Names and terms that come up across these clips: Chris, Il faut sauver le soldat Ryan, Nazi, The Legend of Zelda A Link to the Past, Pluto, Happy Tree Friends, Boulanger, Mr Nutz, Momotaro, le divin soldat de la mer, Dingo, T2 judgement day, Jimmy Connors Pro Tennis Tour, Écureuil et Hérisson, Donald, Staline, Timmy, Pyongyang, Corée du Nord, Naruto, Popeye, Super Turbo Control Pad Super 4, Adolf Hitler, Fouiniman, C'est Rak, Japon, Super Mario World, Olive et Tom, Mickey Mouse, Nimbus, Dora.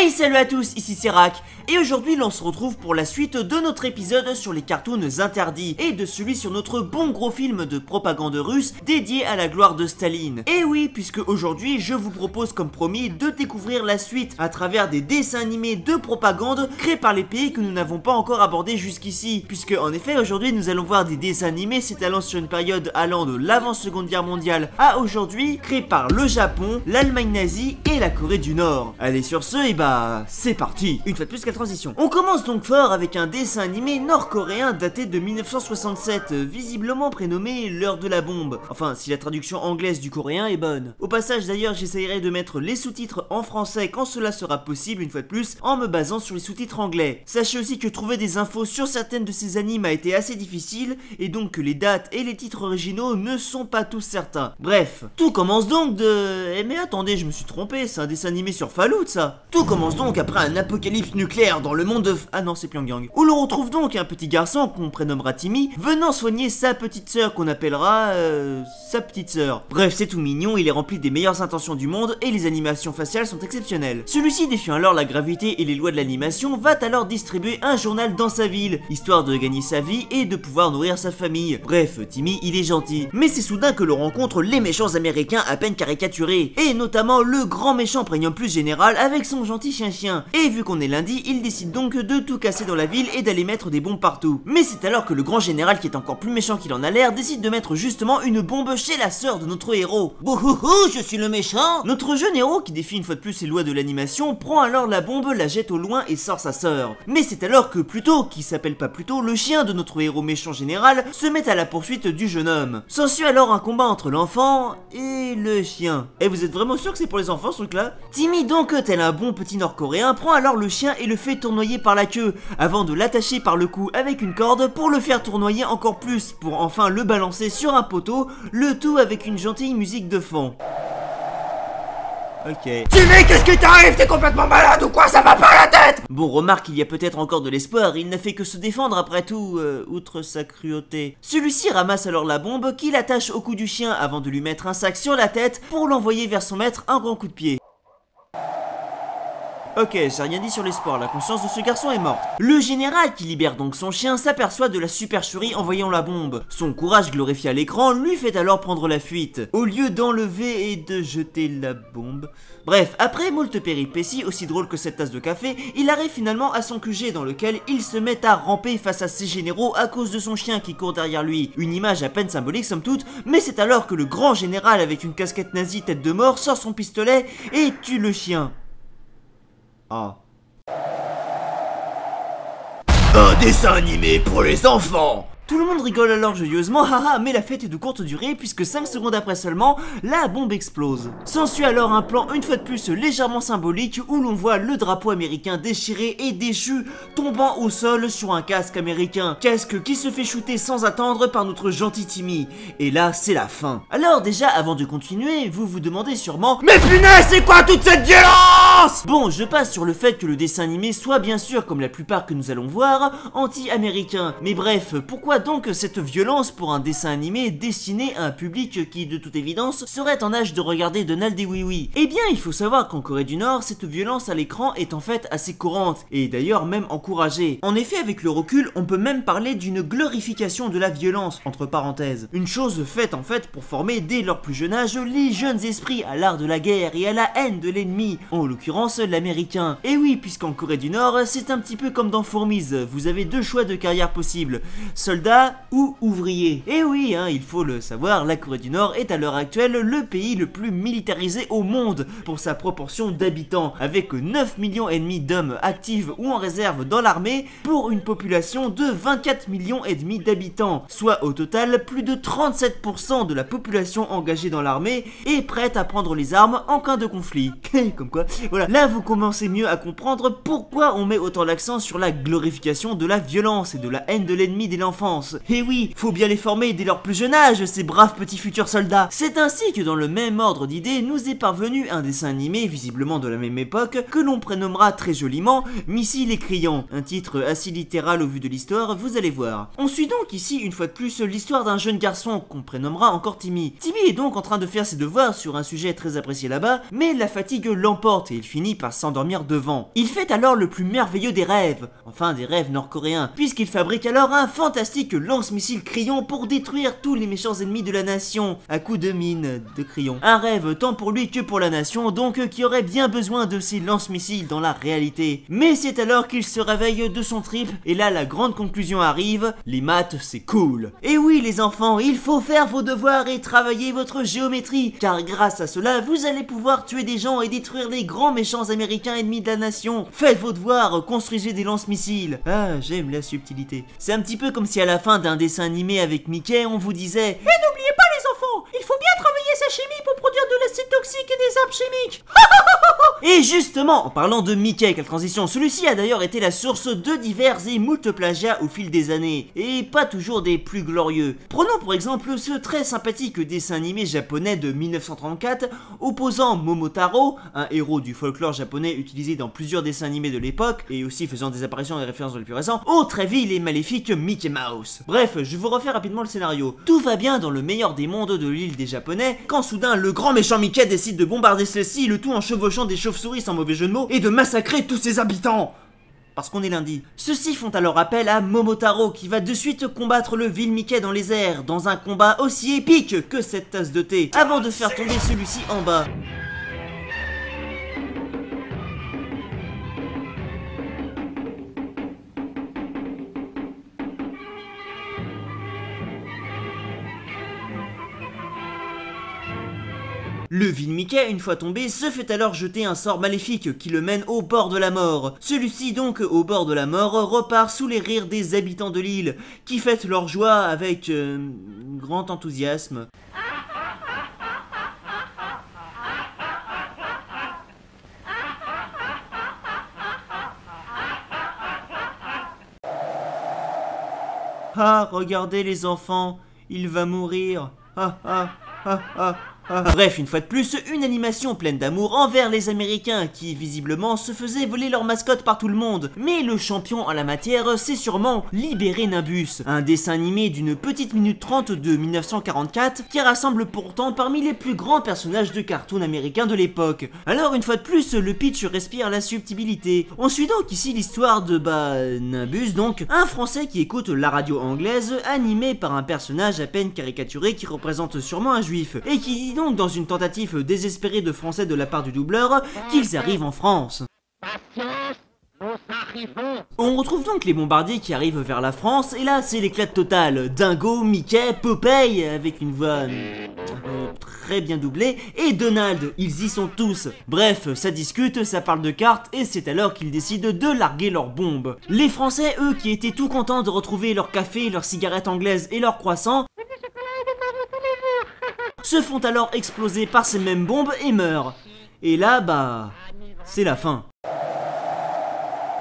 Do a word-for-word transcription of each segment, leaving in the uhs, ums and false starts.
Hey, salut à tous, ici c'est Rak, et aujourd'hui l'on se retrouve pour la suite de notre épisode sur les cartoons interdits, et de celui sur notre bon gros film de propagande russe dédié à la gloire de Staline. Et oui, puisque aujourd'hui je vous propose comme promis de découvrir la suite à travers des dessins animés de propagande créés par les pays que nous n'avons pas encore abordés jusqu'ici. Puisque en effet aujourd'hui nous allons voir des dessins animés s'étalant sur une période allant de l'avant-seconde guerre mondiale à aujourd'hui, créés par le Japon, l'Allemagne nazie et la Corée du Nord. Allez sur ce, et bah c'est parti. Une fois de plus qu'à transition. On commence donc fort avec un dessin animé nord-coréen daté de mille neuf cent soixante-sept, visiblement prénommé l'heure de la bombe. Enfin, si la traduction anglaise du coréen est bonne. Au passage d'ailleurs, j'essayerai de mettre les sous-titres en français quand cela sera possible, une fois de plus, en me basant sur les sous-titres anglais. Sachez aussi que trouver des infos sur certaines de ces animes a été assez difficile, et donc que les dates et les titres originaux ne sont pas tous certains. Bref, tout commence donc de... Eh mais attendez, je me suis trompé, c'est un dessin animé sur Fallout ça. Tout commence donc après un apocalypse nucléaire dans le monde de... Ah non, c'est Pyongyang. Où l'on retrouve donc un petit garçon qu'on prénommera Timmy, venant soigner sa petite sœur qu'on appellera... Euh, sa petite sœur. Bref, c'est tout mignon, il est rempli des meilleures intentions du monde et les animations faciales sont exceptionnelles. Celui-ci, défiant alors la gravité et les lois de l'animation, va alors distribuer un journal dans sa ville, histoire de gagner sa vie et de pouvoir nourrir sa famille. Bref, Timmy, il est gentil. Mais c'est soudain que l'on rencontre les méchants américains à peine caricaturés, et notamment le grand méchant prégnant plus général avec son gentil chien-chien. Et vu qu'on est lundi, il décide donc de tout casser dans la ville et d'aller mettre des bombes partout. Mais c'est alors que le grand général, qui est encore plus méchant qu'il en a l'air, décide de mettre justement une bombe chez la sœur de notre héros. Bouhouhou, je suis le méchant! Notre jeune héros, qui défie une fois de plus les lois de l'animation, prend alors la bombe, la jette au loin et sort sa sœur. Mais c'est alors que Pluto, qui s'appelle pas Pluto, le chien de notre héros méchant général, se met à la poursuite du jeune homme. S'ensuit alors un combat entre l'enfant et le chien. Et vous êtes vraiment sûr que c'est pour les enfants ce truc là? Timmy donc, tel un bon petit nord-coréen, prend alors le chien et le fait tournoyer par la queue, avant de l'attacher par le cou avec une corde pour le faire tournoyer encore plus, pour enfin le balancer sur un poteau, le tout avec une gentille musique de fond. Ok. Timmy, qu'est-ce qui t'arrive? T'es complètement malade ou quoi? Ça va pas la tête? Bon, remarque, il y a peut-être encore de l'espoir, il n'a fait que se défendre après tout, euh, outre sa cruauté. Celui-ci ramasse alors la bombe qu'il attache au cou du chien avant de lui mettre un sac sur la tête pour l'envoyer vers son maître un grand coup de pied. Ok, j'ai rien dit sur les sports, la conscience de ce garçon est morte. Le général, qui libère donc son chien, s'aperçoit de la supercherie en voyant la bombe. Son courage glorifié à l'écran lui fait alors prendre la fuite, au lieu d'enlever et de jeter la bombe. Bref, après moult péripéties, aussi drôle que cette tasse de café, il arrive finalement à son Q G dans lequel il se met à ramper face à ses généraux à cause de son chien qui court derrière lui. Une image à peine symbolique somme toute, mais c'est alors que le grand général avec une casquette nazie tête de mort sort son pistolet et tue le chien. Ah. Un dessin animé pour les enfants. Tout le monde rigole alors joyeusement, haha, mais la fête est de courte durée puisque cinq secondes après seulement, la bombe explose. S'ensuit alors un plan une fois de plus légèrement symbolique où l'on voit le drapeau américain déchiré et déchu tombant au sol sur un casque américain. Casque qui se fait shooter sans attendre par notre gentil Timmy. Et là, c'est la fin. Alors déjà, avant de continuer, vous vous demandez sûrement « Mais punaise, c'est quoi toute cette violence ?» Bon, je passe sur le fait que le dessin animé soit bien sûr, comme la plupart que nous allons voir, anti-américain. Mais bref, pourquoi donc cette violence pour un dessin animé destiné à un public qui, de toute évidence, serait en âge de regarder Donald et Oui Oui? Eh bien, il faut savoir qu'en Corée du Nord, cette violence à l'écran est en fait assez courante, et d'ailleurs même encouragée. En effet, avec le recul, on peut même parler d'une glorification de la violence, entre parenthèses. Une chose faite en fait pour former dès leur plus jeune âge les jeunes esprits à l'art de la guerre et à la haine de l'ennemi, en l'occurrence l'américain. Et oui, puisqu'en Corée du Nord, c'est un petit peu comme dans Fourmise, vous avez deux choix de carrière possibles. Soldat ou ouvrier. Et oui, hein, il faut le savoir, la Corée du Nord est à l'heure actuelle le pays le plus militarisé au monde pour sa proportion d'habitants, avec neuf millions et demi d'hommes actifs ou en réserve dans l'armée pour une population de vingt-quatre millions et demi d'habitants, soit au total plus de trente-sept pour cent de la population engagée dans l'armée et prête à prendre les armes en cas de conflit. Comme quoi, voilà, là vous commencez mieux à comprendre pourquoi on met autant l'accent sur la glorification de la violence et de la haine de l'ennemi dès l'enfance. défense. Et oui, faut bien les former dès leur plus jeune âge, ces braves petits futurs soldats. C'est ainsi que dans le même ordre d'idées nous est parvenu un dessin animé visiblement de la même époque que l'on prénommera très joliment Missile et Criant, un titre assez littéral au vu de l'histoire, vous allez voir. On suit donc ici une fois de plus l'histoire d'un jeune garçon qu'on prénommera encore Timmy. Timmy est donc en train de faire ses devoirs sur un sujet très apprécié là-bas, mais la fatigue l'emporte et il finit par s'endormir devant. Il fait alors le plus merveilleux des rêves, enfin des rêves nord-coréens, puisqu'il fabrique alors un fantastique lance-missile crayon pour détruire tous les méchants ennemis de la nation, à coups de mine de crayon. Un rêve tant pour lui que pour la nation, donc qui aurait bien besoin de ces lance-missiles dans la réalité. Mais c'est alors qu'il se réveille de son trip, et là la grande conclusion arrive, les maths c'est cool. Et oui les enfants, il faut faire vos devoirs et travailler votre géométrie, car grâce à cela vous allez pouvoir tuer des gens et détruire les grands méchants américains ennemis de la nation. Faites vos devoirs, construisez des lance-missiles. Ah, j'aime la subtilité. C'est un petit peu comme si à la fin d'un dessin animé avec Mickey on vous disait: et n'oubliez pas les enfants, il faut bien travailler sa chimie pour produire de l'acide toxique et des arbres chimiques. Et justement, en parlant de Mickey, quelle transition. Celui-ci a d'ailleurs été la source de divers et moult plagiats au fil des années, et pas toujours des plus glorieux. Prenons pour exemple ce très sympathique dessin animé japonais de mille neuf cent trente-quatre opposant Momotaro, un héros du folklore japonais utilisé dans plusieurs dessins animés de l'époque, et aussi faisant des apparitions et références dans les plus récents, au très vil et maléfique Mickey Mouse. Bref, je vous refais rapidement le scénario. Tout va bien dans le meilleur des mondes de l'île des Japonais, quand soudain le grand méchant Mickey décide de bombarder celle-ci, le tout en chevauchant des chauves-souris sans mauvais jeu de mots, et de massacrer tous ses habitants. Parce qu'on est lundi. Ceux-ci font alors appel à Momotaro qui va de suite combattre le vil Mickey dans les airs, dans un combat aussi épique que cette tasse de thé, avant de faire tomber celui-ci en bas. Le vil Mickey, une fois tombé, se fait alors jeter un sort maléfique qui le mène au bord de la mort. Celui-ci donc, au bord de la mort, repart sous les rires des habitants de l'île, qui fêtent leur joie avec euh, grand enthousiasme. Ah, regardez les enfants, il va mourir. Ah ah ah ah. Bref, une fois de plus, une animation pleine d'amour envers les Américains qui, visiblement, se faisaient voler leur mascotte par tout le monde. Mais le champion en la matière, c'est sûrement Libérer Nimbus, un dessin animé d'une petite minute trente de mille neuf cent quarante-quatre qui rassemble pourtant parmi les plus grands personnages de cartoon américain de l'époque. Alors, une fois de plus, le pitch respire la subtilité. On suit donc ici l'histoire de, bah, Nimbus donc, un Français qui écoute la radio anglaise animée par un personnage à peine caricaturé qui représente sûrement un juif, et qui dit donc dans une tentative désespérée de français de la part du doubleur qu'ils arrivent en France. Patience. On retrouve donc les bombardiers qui arrivent vers la France, et là c'est l'éclat total. Dingo, Mickey, Popeye, avec une voix euh, très bien doublée, et Donald, ils y sont tous. Bref, ça discute, ça parle de cartes, et c'est alors qu'ils décident de larguer leurs bombes. Les Français, eux, qui étaient tout contents de retrouver leur café, leur cigarette anglaise et leur croissant, se font alors exploser par ces mêmes bombes et meurent. Et là, bah, c'est la fin.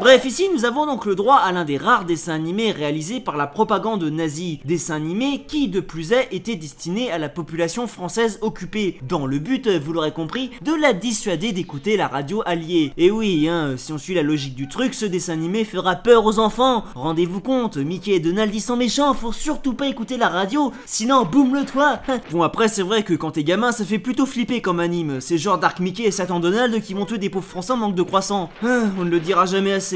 Bref, ici nous avons donc le droit à l'un des rares dessins animés réalisés par la propagande nazie, dessin animé qui de plus est était destiné à la population française occupée, dans le but, vous l'aurez compris, de la dissuader d'écouter la radio alliée. Et oui, hein, si on suit la logique du truc, ce dessin animé fera peur aux enfants. Rendez-vous compte, Mickey et Donald ils sont méchants, faut surtout pas écouter la radio, sinon boum le toit. Bon après c'est vrai que quand t'es gamin ça fait plutôt flipper comme anime, c'est genre Dark Mickey et Satan Donald qui vont tuer des pauvres français en manque de croissants. Ah, on ne le dira jamais assez.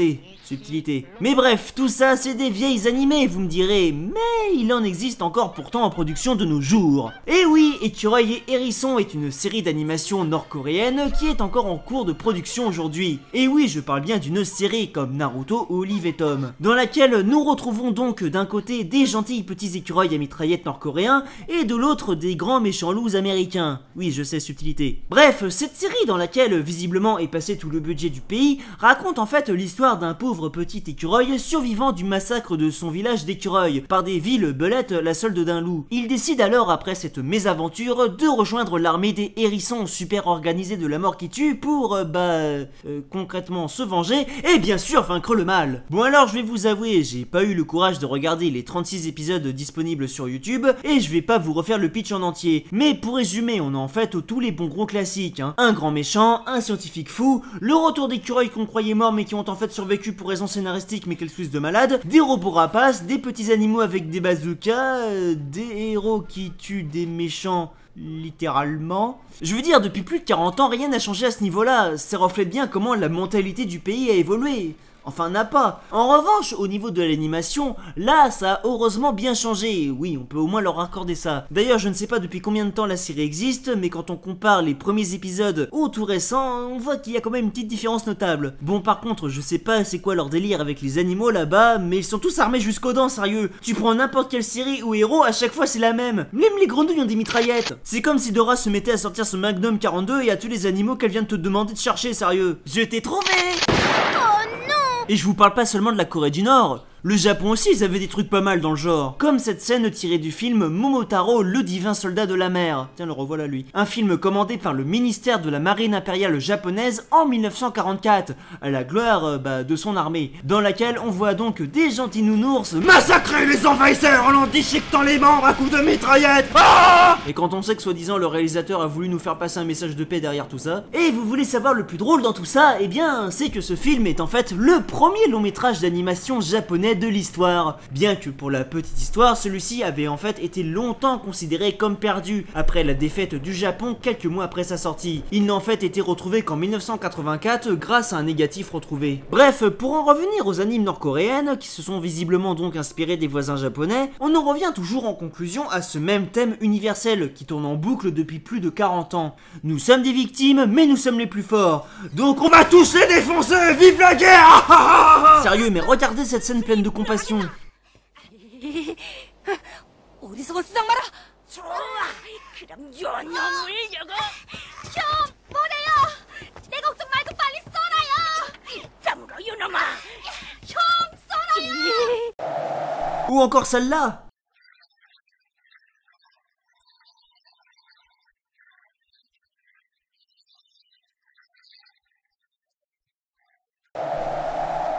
Subtilité. Mais bref, tout ça c'est des vieilles animés, vous me direz, mais il en existe encore pourtant en production de nos jours. Et oui, Écureuil et Hérisson est une série d'animation nord-coréenne qui est encore en cours de production aujourd'hui. Et oui, je parle bien d'une série comme Naruto ou Olive et Tom, dans laquelle nous retrouvons donc d'un côté des gentils petits écureuils à mitraillette nord-coréens et de l'autre des grands méchants loups américains. Oui, je sais, subtilité. Bref, cette série dans laquelle visiblement est passé tout le budget du pays raconte en fait l'histoire d'un pauvre pauvre petit écureuil survivant du massacre de son village d'écureuil par des villes belettes la solde d'un loup. Il décide alors après cette mésaventure de rejoindre l'armée des hérissons super organisés de la mort qui tue pour, euh, bah, euh, concrètement se venger et bien sûr vaincre le mal. Bon alors je vais vous avouer, j'ai pas eu le courage de regarder les trente-six épisodes disponibles sur YouTube et je vais pas vous refaire le pitch en entier. Mais pour résumer, on a en fait tous les bons gros classiques, hein. Un grand méchant, un scientifique fou, le retour d'écureuils qu'on croyait morts mais qui ont en fait survécu pour raisons scénaristiques mais quelques de malades, des robots rapaces, des petits animaux avec des bazookas, euh, des héros qui tuent des méchants... littéralement. Je veux dire, depuis plus de quarante ans, rien n'a changé à ce niveau-là. Ça reflète bien comment la mentalité du pays a évolué. Enfin, n'a pas. En revanche, au niveau de l'animation, là, ça a heureusement bien changé. Oui, on peut au moins leur accorder ça. D'ailleurs, je ne sais pas depuis combien de temps la série existe, mais quand on compare les premiers épisodes aux tout récents, on voit qu'il y a quand même une petite différence notable. Bon, par contre, je sais pas c'est quoi leur délire avec les animaux là-bas, mais ils sont tous armés jusqu'aux dents, sérieux. Tu prends n'importe quelle série ou héros, à chaque fois c'est la même. Même les grenouilles ont des mitraillettes. C'est comme si Dora se mettait à sortir son Magnum quarante-deux et à tuer les animaux qu'elle vient de te demander de chercher, sérieux. Je t'ai trouvé! Et je vous parle pas seulement de la Corée du Nord. Le Japon aussi, ils avaient des trucs pas mal dans le genre. Comme cette scène tirée du film Momotaro, le divin soldat de la mer. Tiens, le revoilà lui. Un film commandé par le ministère de la marine impériale japonaise en mille neuf cent quarante-quatre, à la gloire euh, bah, de son armée. Dans laquelle on voit donc des gentils nounours massacrer les envahisseurs en leur déchiquetant les membres à coups de mitraillette. Ah, et quand on sait que soi-disant le réalisateur a voulu nous faire passer un message de paix derrière tout ça. Et vous voulez savoir le plus drôle dans tout ça? Eh bien, c'est que ce film est en fait le premier long métrage d'animation japonais de l'histoire. Bien que pour la petite histoire, celui-ci avait en fait été longtemps considéré comme perdu après la défaite du Japon quelques mois après sa sortie. Il n'a en fait été retrouvé qu'en mille neuf cent quatre-vingt-quatre grâce à un négatif retrouvé. Bref, pour en revenir aux animes nord-coréennes qui se sont visiblement donc inspirés des voisins japonais, on en revient toujours en conclusion à ce même thème universel qui tourne en boucle depuis plus de quarante ans. Nous sommes des victimes, mais nous sommes les plus forts. Donc on va tous les défoncer! Vive la guerre! Sérieux, mais regardez cette scène pleine de compassion. Ou encore celle-là.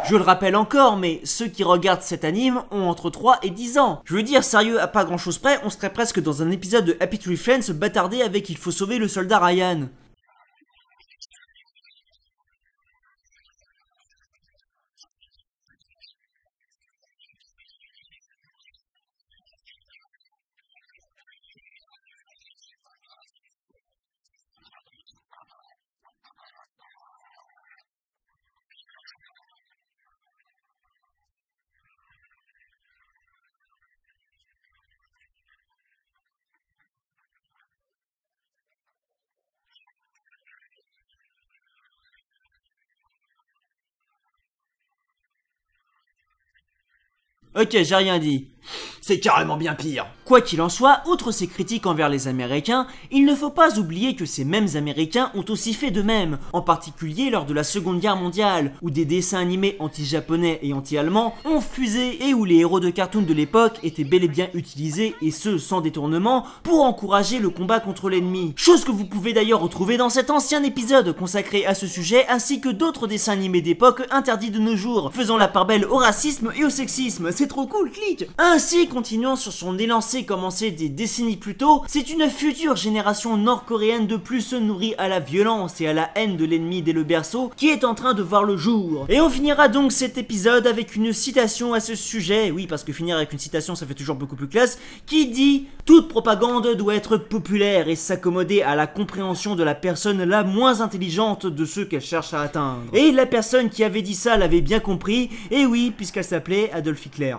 Je le rappelle encore, mais ceux qui regardent cet anime ont entre trois et dix ans. Je veux dire, sérieux, à pas grand chose près, on serait presque dans un épisode de Happy Tree Friends bâtardé avec Il faut sauver le soldat Ryan. Ok, j'ai rien dit. C'est carrément bien pire. Quoi qu'il en soit, outre ses critiques envers les Américains, il ne faut pas oublier que ces mêmes Américains ont aussi fait de même, en particulier lors de la Seconde Guerre mondiale, où des dessins animés anti-japonais et anti-allemands ont fusé et où les héros de cartoon de l'époque étaient bel et bien utilisés, et ce sans détournement, pour encourager le combat contre l'ennemi. Chose que vous pouvez d'ailleurs retrouver dans cet ancien épisode consacré à ce sujet, ainsi que d'autres dessins animés d'époque interdits de nos jours, faisant la part belle au racisme et au sexisme. C'est trop cool, clique. Ainsi, continuant sur son élancé commencé des décennies plus tôt, c'est une future génération nord-coréenne de plus se nourrit à la violence et à la haine de l'ennemi dès le berceau qui est en train de voir le jour. Et on finira donc cet épisode avec une citation à ce sujet, oui parce que finir avec une citation ça fait toujours beaucoup plus classe, qui dit « Toute propagande doit être populaire et s'accommoder à la compréhension de la personne la moins intelligente de ceux qu'elle cherche à atteindre. » Et la personne qui avait dit ça l'avait bien compris, et oui puisqu'elle s'appelait Adolf Hitler.